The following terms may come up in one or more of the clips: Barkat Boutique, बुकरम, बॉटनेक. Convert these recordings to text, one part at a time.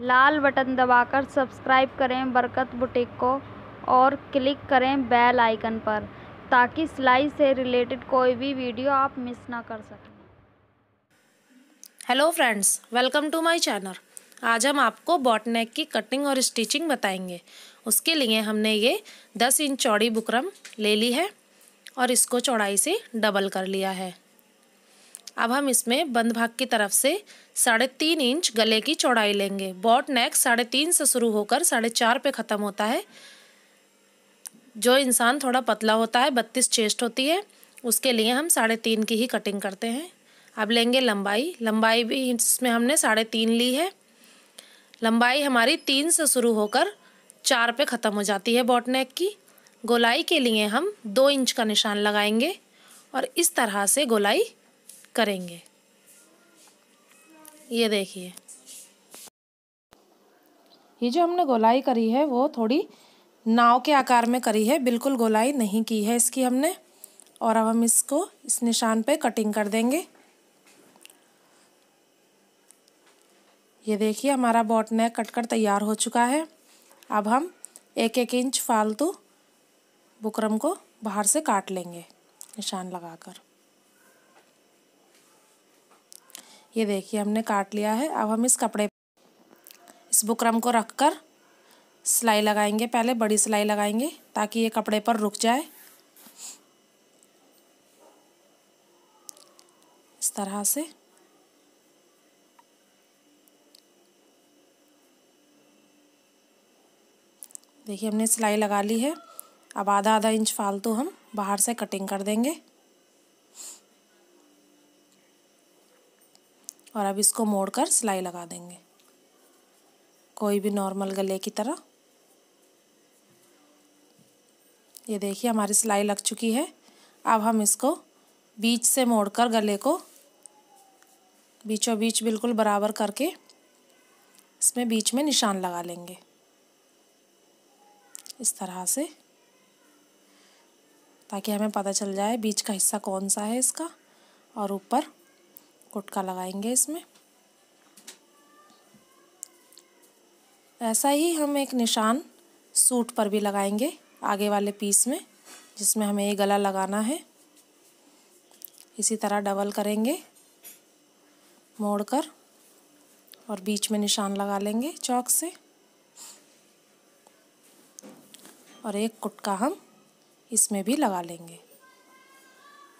लाल button दबाकर subscribe करें बरकत बुटीक को और क्लिक करें बेल आइकन पर, ताकि सिलाई से रिलेटेड कोई भी वीडियो आप मिस ना कर सकें। Hello friends, welcome to my channel. आज हम आपको बॉटनेक की कटिंग और स्टिचिंग बताएंगे। उसके लिए हमने ये 10 इंच चौड़ी बुकरम ले ली है और इसको चौड़ाई से डबल कर लिया है। अब हम इसमें बंद भाग की तरफ से 3.5 इंच गले की चौड़ाई लेंगे। बॉट नेक 3.5 से शुरू होकर 4.5 पे ख़त्म होता है। जो इंसान थोड़ा पतला होता है, 32 चेस्ट होती है, उसके लिए हम 3.5 की ही कटिंग करते हैं। अब लेंगे लंबाई भी इसमें हमने 3.5 ली है। लंबाई हमारी 3 से शुरू होकर 4 पे ख़त्म हो जाती है बॉट नेक की। गोलाई के लिए हम 2 इंच का निशान लगाएंगे और इस तरह से गोलाई करेंगे। ये देखिए, ये जो हमने गोलाई करी है वो थोड़ी नाव के आकार में करी है, बिल्कुल गोलाई नहीं की है इसकी हमने। और अब हम इसको इस निशान पे कटिंग कर देंगे। ये देखिए, हमारा बॉट नेक कटकर तैयार हो चुका है। अब हम 1-1 इंच फालतू बुकरम को बाहर से काट लेंगे निशान लगाकर। ये देखिए, हमने काट लिया है। अब हम इस कपड़े इस बुकरम को रखकर सिलाई लगाएंगे। पहले बड़ी सिलाई लगाएंगे ताकि ये कपड़े पर रुक जाए। इस तरह से देखिए, हमने सिलाई लगा ली है। अब आधा इंच फालतू हम बाहर से कटिंग कर देंगे और अब इसको मोड़कर सिलाई लगा देंगे, कोई भी नॉर्मल गले की तरह। ये देखिए, हमारी सिलाई लग चुकी है। अब हम इसको बीच से मोड़कर गले को बीचों बीच बिल्कुल बराबर करके इसमें बीच में निशान लगा लेंगे। इस तरह से, ताकि हमें पता चल जाए बीच का हिस्सा कौन सा है इसका। और ऊपर कुटका लगाएंगे इसमें। ऐसा ही हम एक निशान सूट पर भी लगाएंगे, आगे वाले पीस में जिसमें हमें ये गला लगाना है। इसी तरह डबल करेंगे मोड़कर और बीच में निशान लगा लेंगे चौक से। और एक कुटका हम इसमें भी लगा लेंगे।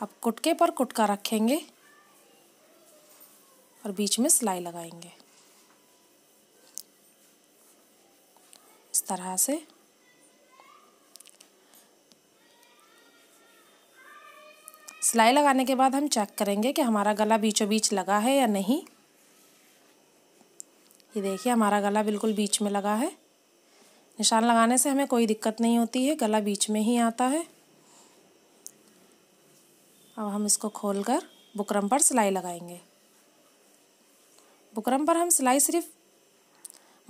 अब कुटके पर कुटका रखेंगे और बीच में सिलाई लगाएंगे। इस तरह से सिलाई लगाने के बाद हम चेक करेंगे कि हमारा गला बीचों बीच लगा है या नहीं। ये देखिए, हमारा गला बिल्कुल बीच में लगा है। निशान लगाने से हमें कोई दिक्कत नहीं होती है, गला बीच में ही आता है। अब हम इसको खोलकर बुकरम पर सिलाई लगाएंगे। बुकरम पर हम सिलाई सिर्फ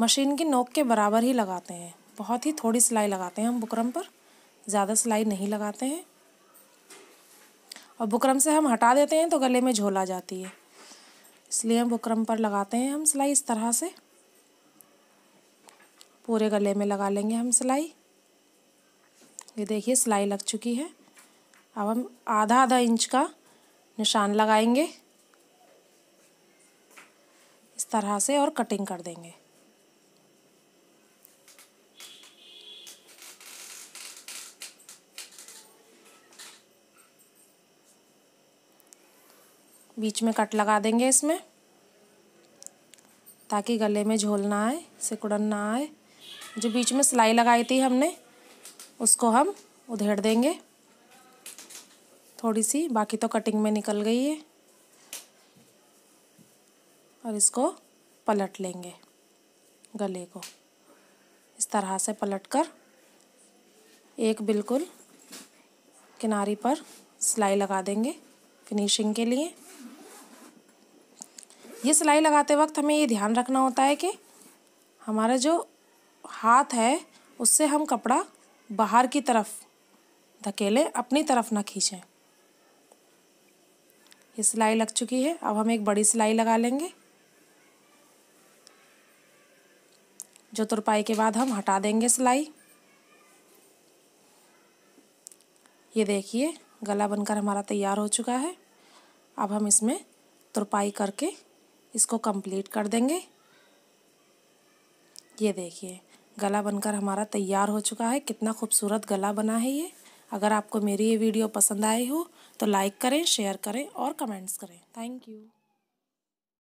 मशीन की नोक के बराबर ही लगाते हैं, बहुत ही थोड़ी सिलाई लगाते हैं हम बुकरम पर, ज़्यादा सिलाई नहीं लगाते हैं। और बुकरम से हम हटा देते हैं तो गले में झोल आ जाती है, इसलिए हम बुकरम पर लगाते हैं हम सिलाई। इस तरह से पूरे गले में लगा लेंगे हम सिलाई। ये देखिए, सिलाई लग चुकी है। अब हम आधा इंच का निशान लगाएंगे इस तरह से और कटिंग कर देंगे। बीच में कट लगा देंगे इसमें, ताकि गले में झोल ना आए, सिकुड़न ना आए। जो बीच में सिलाई लगाई थी हमने, उसको हम उधेड़ देंगे थोड़ी सी, बाकी तो कटिंग में निकल गई है। और इसको पलट लेंगे गले को, इस तरह से पलटकर एक बिल्कुल किनारी पर सिलाई लगा देंगे फिनिशिंग के लिए। ये सिलाई लगाते वक्त हमें ये ध्यान रखना होता है कि हमारा जो हाथ है उससे हम कपड़ा बाहर की तरफ धकेलें, अपनी तरफ ना खींचें। ये सिलाई लग चुकी है। अब हम एक बड़ी सिलाई लगा लेंगे जो तुरपाई के बाद हम हटा देंगे सिलाई। ये देखिए गला बनकर हमारा तैयार हो चुका है। अब हम इसमें तुरपाई करके इसको कंप्लीट कर देंगे। ये देखिए गला बनकर हमारा तैयार हो चुका है। कितना खूबसूरत गला बना है ये। अगर आपको मेरी ये वीडियो पसंद आई हो तो लाइक करें, शेयर करें और कमेंट्स करें। Thank you.